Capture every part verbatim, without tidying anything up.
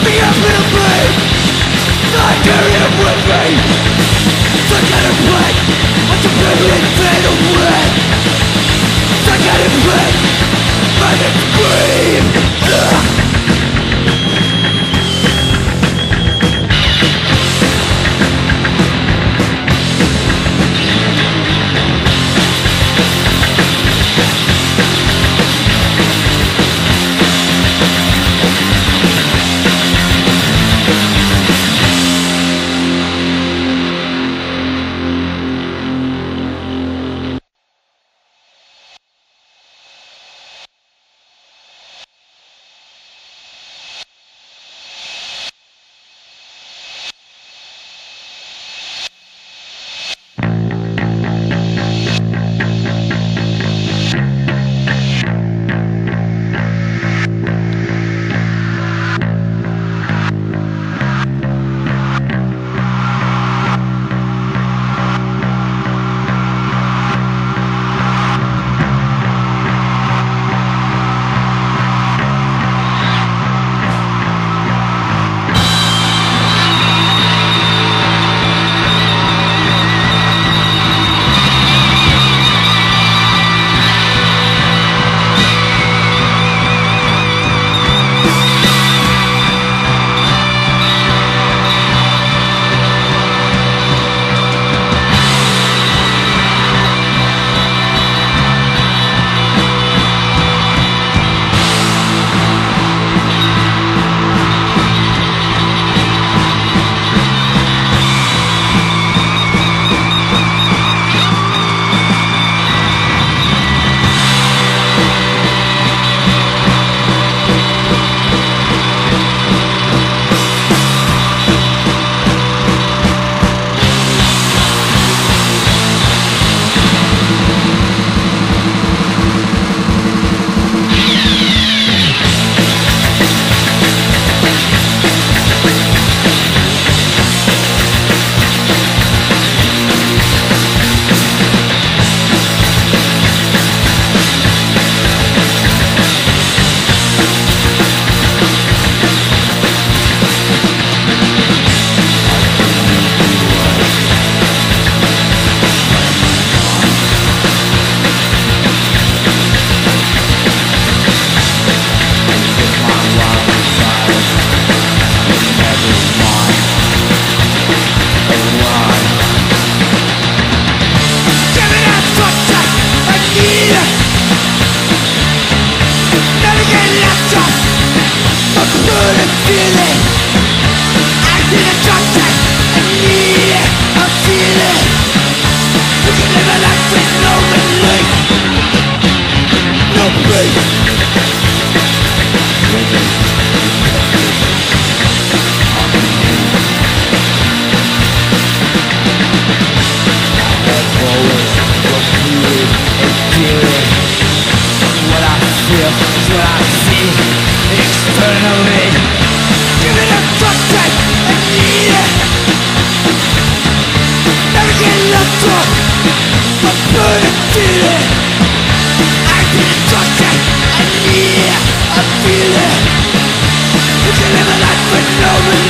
The to bleed. I hear you with me. I can't explain. I'm completely insane of red. I can't explain. And it's green. Ugh.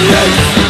Yes!